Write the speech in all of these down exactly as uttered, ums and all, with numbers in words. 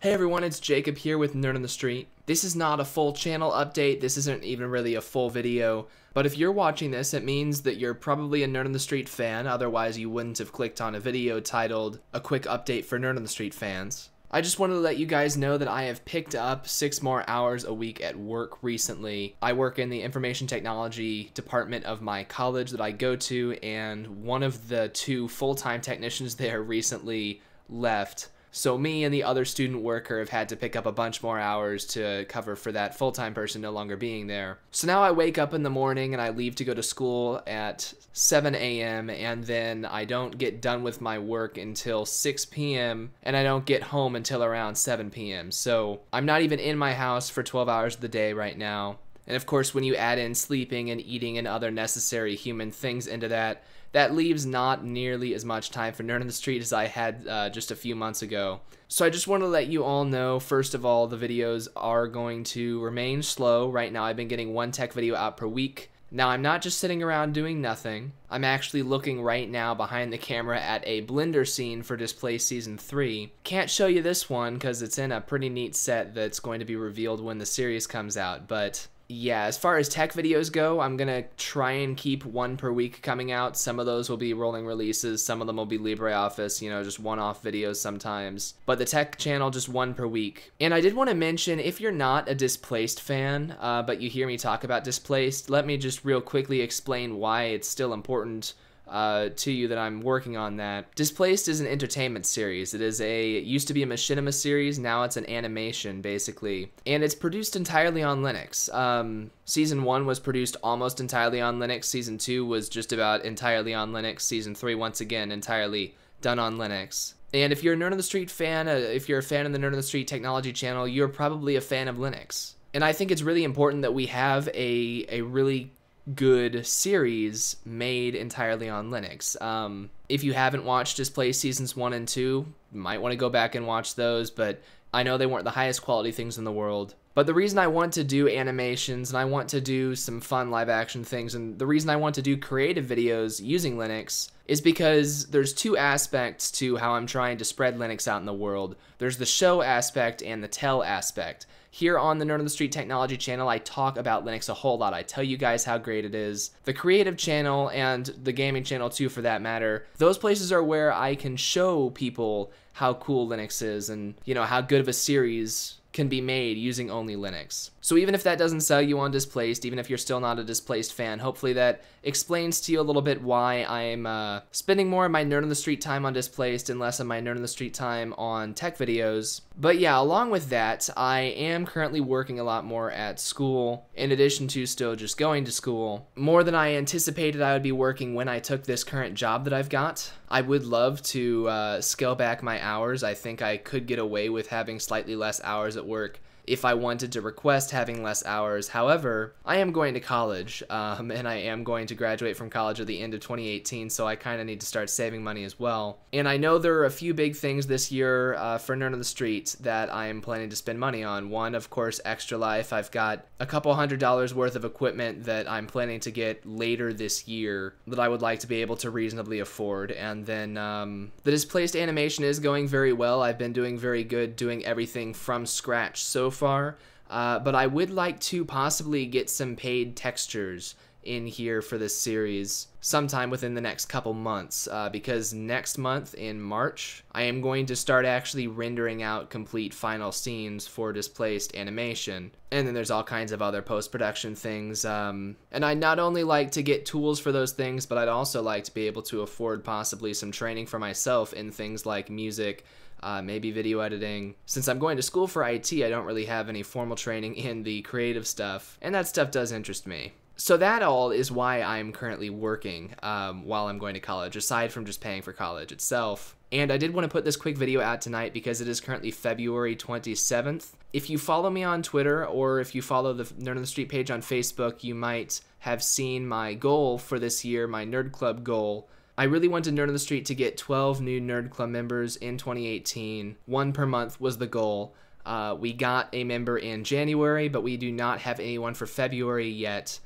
Hey everyone, it's Jacob here with Nerd on the Street. This is not a full channel update, this isn't even really a full video, but if you're watching this, it means that you're probably a Nerd on the Street fan, otherwise you wouldn't have clicked on a video titled, A Quick Update for Nerd on the Street Fans. I just wanted to let you guys know that I have picked up six more hours a week at work recently. I work in the information technology department of my college that I go to, and one of the two full-time technicians there recently left. So me and the other student worker have had to pick up a bunch more hours to cover for that full-time person no longer being there. So now I wake up in the morning and I leave to go to school at seven A M and then I don't get done with my work until six P M and I don't get home until around seven P M So I'm not even in my house for twelve hours of the day right now. And of course, when you add in sleeping and eating and other necessary human things into that, that leaves not nearly as much time for Nerd on the Street as I had uh, just a few months ago. So I just want to let you all know, first of all, the videos are going to remain slow. Right now I've been getting one tech video out per week. Now I'm not just sitting around doing nothing. I'm actually looking right now behind the camera at a Blender scene for Displaced Season three. Can't show you this one because it's in a pretty neat set that's going to be revealed when the series comes out, but yeah, as far as tech videos go, I'm gonna try and keep one per week coming out. Some of those will be rolling releases, some of them will be LibreOffice, you know, just one-off videos sometimes. But the tech channel, just one per week. And I did want to mention, if you're not a Displaced fan, uh, but you hear me talk about Displaced, let me just real quickly explain why it's still important Uh, to you that I'm working on that. Displaced is an entertainment series. It is a it used to be a machinima series, now it's an animation basically, and it's produced entirely on Linux. Um, season one was produced almost entirely on Linux. Season two was just about entirely on Linux. Season three, once again, entirely done on Linux. And if you're a Nerd on the Street fan, uh, if you're a fan of the Nerd on the Street technology channel, you're probably a fan of Linux. And I think it's really important that we have a a really good series made entirely on Linux. Um, if you haven't watched Displaced Seasons one and two, you might want to go back and watch those, but I know they weren't the highest quality things in the world. But the reason I want to do animations and I want to do some fun live action things and the reason I want to do creative videos using Linux is because there's two aspects to how I'm trying to spread Linux out in the world. There's the show aspect and the tell aspect. Here on the Nerd on the Street Technology channel, I talk about Linux a whole lot. I tell you guys how great it is. The creative channel and the gaming channel too, for that matter, those places are where I can show people how cool Linux is and, you know, how good of a series can be made using only Linux. So even if that doesn't sell you on Displaced, even if you're still not a Displaced fan, hopefully that explains to you a little bit why I'm uh, spending more of my Nerd on the Street time on Displaced and less of my Nerd on the Street time on tech videos. But yeah, along with that, I am currently working a lot more at school, in addition to still just going to school. More than I anticipated I would be working when I took this current job that I've got. I would love to uh, scale back my hours. I think I could get away with having slightly less hours at work if I wanted to request having less hours. However, I am going to college, um, and I am going to graduate from college at the end of twenty eighteen, so I kind of need to start saving money as well. And I know there are a few big things this year uh, for Nerd on the Street that I am planning to spend money on. One, of course, Extra Life. I've got a couple hundred dollars worth of equipment that I'm planning to get later this year that I would like to be able to reasonably afford. And then um, the Displaced animation is going very well. I've been doing very good doing everything from scratch so far. far, uh, but I would like to possibly get some paid textures in here for this series sometime within the next couple months, uh, because next month in March, I am going to start actually rendering out complete final scenes for Displaced animation. And then there's all kinds of other post-production things. Um, and I'd not only like to get tools for those things, but I'd also like to be able to afford possibly some training for myself in things like music, Uh, maybe video editing. Since I'm going to school for I T, I don't really have any formal training in the creative stuff, and that stuff does interest me. So that all is why I'm currently working um, while I'm going to college, aside from just paying for college itself. And I did want to put this quick video out tonight because it is currently February twenty-seventh. If you follow me on Twitter or if you follow the Nerd on the Street page on Facebook, you might have seen my goal for this year, my Nerd Club goal. I really wanted Nerd on the Street to get twelve new Nerd Club members in twenty eighteen. One per month was the goal. Uh, we got a member in January, but we do not have anyone for February yet.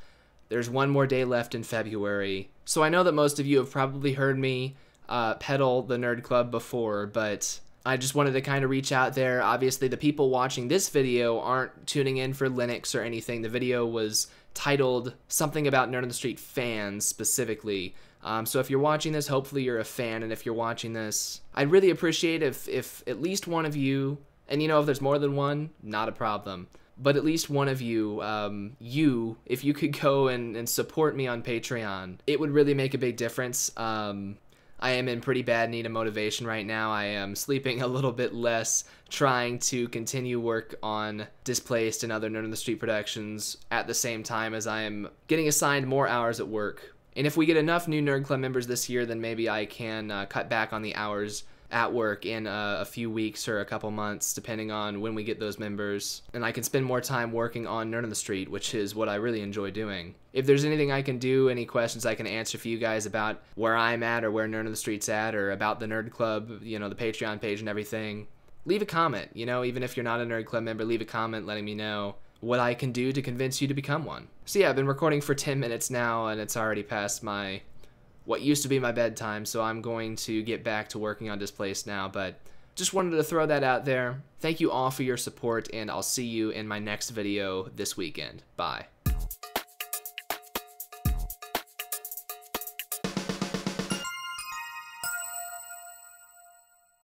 There's one more day left in February. So I know that most of you have probably heard me uh, peddle the Nerd Club before, but I just wanted to kind of reach out there. Obviously, the people watching this video aren't tuning in for Linux or anything. The video was titled something about Nerd on the Street fans specifically. Um, so if you're watching this, hopefully you're a fan. And if you're watching this, I'd really appreciate if, if at least one of you, and you know, if there's more than one, not a problem, but at least one of you, um, you, if you could go and, and support me on Patreon, it would really make a big difference. Um, I am in pretty bad need of motivation right now. I am sleeping a little bit less, trying to continue work on Displaced and other Nerd on the Street productions at the same time as I am getting assigned more hours at work. And if we get enough new Nerd Club members this year, then maybe I can uh, cut back on the hours at work in a, a few weeks or a couple months, depending on when we get those members. And I can spend more time working on Nerd on the Street, which is what I really enjoy doing. If there's anything I can do, any questions I can answer for you guys about where I'm at or where Nerd on the Street's at or about the Nerd Club, you know, the Patreon page and everything, leave a comment. You know, even if you're not a Nerd Club member, leave a comment letting me know what I can do to convince you to become one. So yeah, I've been recording for ten minutes now, and it's already past my what used to be my bedtime, so I'm going to get back to working on Displaced now, but just wanted to throw that out there. Thank you all for your support, and I'll see you in my next video this weekend. Bye.